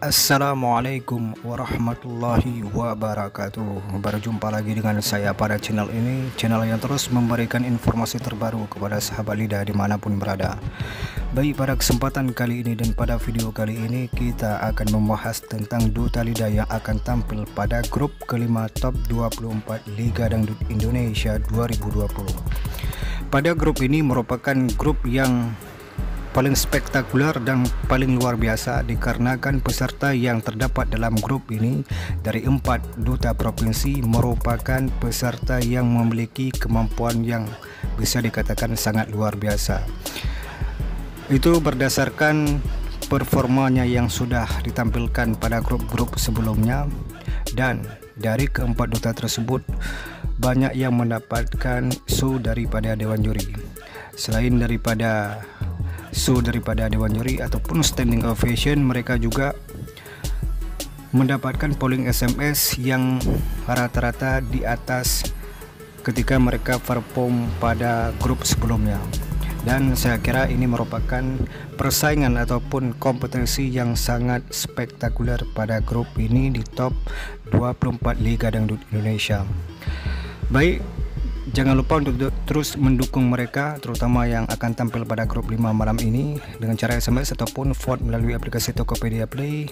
Assalamualaikum warahmatullahi wabarakatuh. Berjumpa lagi dengan saya pada channel ini, channel yang terus memberikan informasi terbaru kepada sahabat lidah dimanapun berada. Baik, pada kesempatan kali ini dan pada video kali ini kita akan membahas tentang duta lidah yang akan tampil pada grup kelima top 24 Liga Dangdut Indonesia 2020. Pada grup ini merupakan grup yang paling spektakuler dan paling luar biasa dikarenakan peserta yang terdapat dalam grup ini dari 4 duta provinsi merupakan peserta yang memiliki kemampuan yang bisa dikatakan sangat luar biasa. Itu berdasarkan performanya yang sudah ditampilkan pada grup-grup sebelumnya, dan dari keempat duta tersebut banyak yang mendapatkan SU daripada Dewan Juri. Selain daripada SU daripada Dewan Juri ataupun standing ovation, mereka juga mendapatkan polling SMS yang rata-rata di atas ketika mereka perform pada grup sebelumnya. Dan saya kira ini merupakan persaingan ataupun kompetensi yang sangat spektakuler pada grup ini di top 24 Liga Dangdut Indonesia. Baik, jangan lupa untuk terus mendukung mereka, terutama yang akan tampil pada grup 5 malam ini, dengan cara SMS ataupun vote melalui aplikasi Tokopedia Play.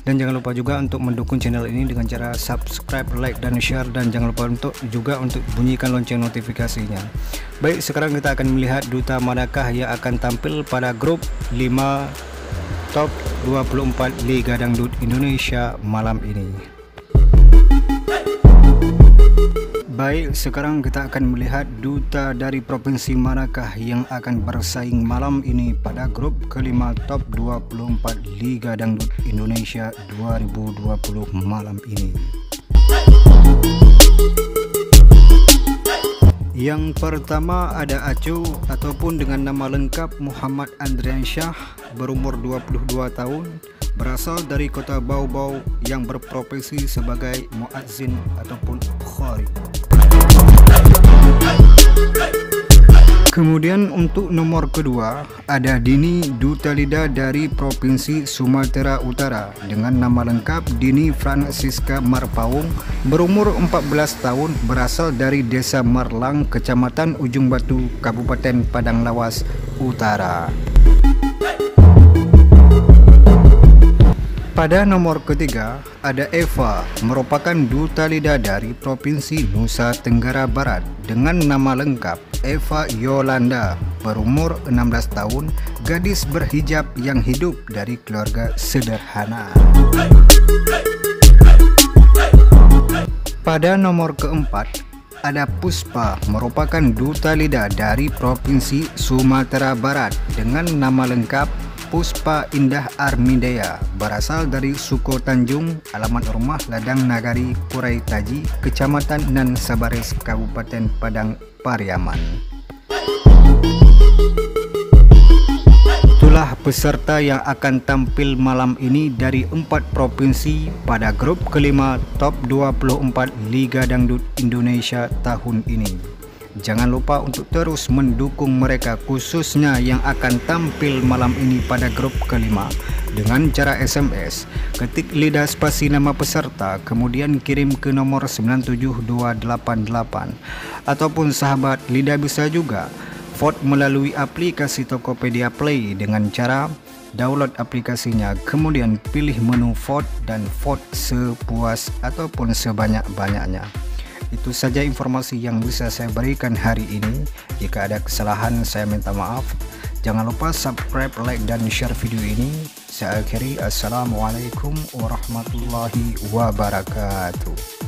Dan jangan lupa juga untuk mendukung channel ini dengan cara subscribe, like, dan share. Dan jangan lupa untuk bunyikan lonceng notifikasinya. Baik, sekarang kita akan melihat duta manakah yang akan tampil pada grup 5 top 24 Liga Dangdut Indonesia malam ini. Baik, sekarang kita akan melihat duta dari provinsi manakah yang akan bersaing malam ini pada grup kelima top 24 Liga Dangdut Indonesia 2020 malam ini. Yang pertama ada Acu ataupun dengan nama lengkap Muhammad Andreansyah, berumur 22 tahun, berasal dari kota Bau-Bau yang berprofesi sebagai muazzin ataupun khori. Kemudian untuk nomor kedua ada Dini, duta lidah dari provinsi Sumatera Utara dengan nama lengkap Dini Francisca Marpaung, berumur 14 tahun, berasal dari desa Marlang, kecamatan Ujung Batu, Kabupaten Padang Lawas Utara. Pada nomor ketiga ada Eva, merupakan duta lidah dari provinsi Nusa Tenggara Barat dengan nama lengkap Eva Yolanda, berumur 16 tahun, gadis berhijab yang hidup dari keluarga sederhana. Pada nomor keempat ada Puspa, merupakan duta lidah dari provinsi Sumatera Barat dengan nama lengkap Puspa Indah Armindea, berasal dari suku Tanjung, alamat rumah Ladang Nagari, Kurai Taji, Kecamatan Nan Sabares, Kabupaten Padang, Pariaman. Itulah peserta yang akan tampil malam ini dari 4 provinsi pada grup kelima top 24 Liga Dangdut Indonesia tahun ini. Jangan lupa untuk terus mendukung mereka, khususnya yang akan tampil malam ini pada grup kelima, dengan cara SMS ketik lidah spasi nama peserta kemudian kirim ke nomor 97288, ataupun sahabat lidah bisa juga vote melalui aplikasi Tokopedia Play dengan cara download aplikasinya, kemudian pilih menu vote dan vote sepuas ataupun sebanyak-banyaknya. Itu saja informasi yang bisa saya berikan hari ini. Jika ada kesalahan saya minta maaf. Jangan lupa subscribe, like, dan share video ini. Saya akhiri, assalamualaikum warahmatullahi wabarakatuh.